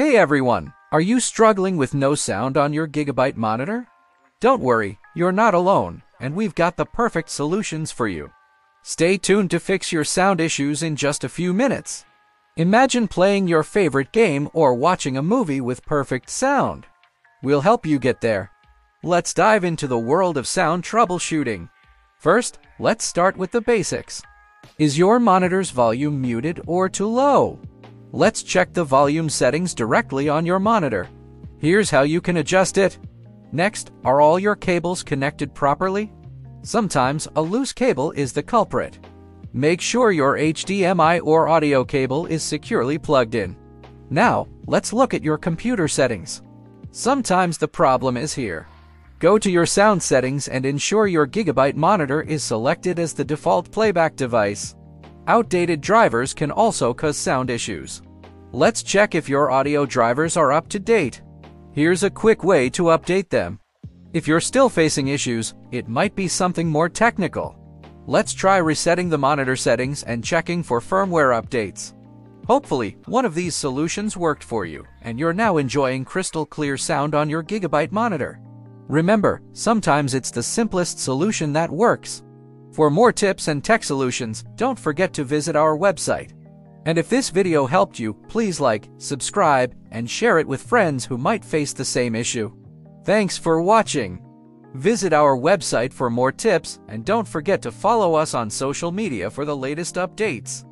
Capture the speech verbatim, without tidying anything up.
Hey everyone! Are you struggling with no sound on your Gigabyte monitor? Don't worry, you're not alone, and we've got the perfect solutions for you. Stay tuned to fix your sound issues in just a few minutes. Imagine playing your favorite game or watching a movie with perfect sound. We'll help you get there. Let's dive into the world of sound troubleshooting. First, let's start with the basics. Is your monitor's volume muted or too low? Let's check the volume settings directly on your monitor. Here's how you can adjust it. Next, are all your cables connected properly? Sometimes a loose cable is the culprit. Make sure your H D M I or audio cable is securely plugged in. Now, let's look at your computer settings. Sometimes the problem is here. Go to your sound settings and ensure your Gigabyte monitor is selected as the default playback device. Outdated drivers can also cause sound issues. Let's check if your audio drivers are up to date. Here's a quick way to update them. If you're still facing issues, it might be something more technical. Let's try resetting the monitor settings and checking for firmware updates. Hopefully, one of these solutions worked for you, and you're now enjoying crystal clear sound on your Gigabyte monitor. Remember, sometimes it's the simplest solution that works. For more tips and tech solutions, don't forget to visit our website. And if this video helped you, please like, subscribe, and share it with friends who might face the same issue. Thanks for watching. Visit our website for more tips, and don't forget to follow us on social media for the latest updates.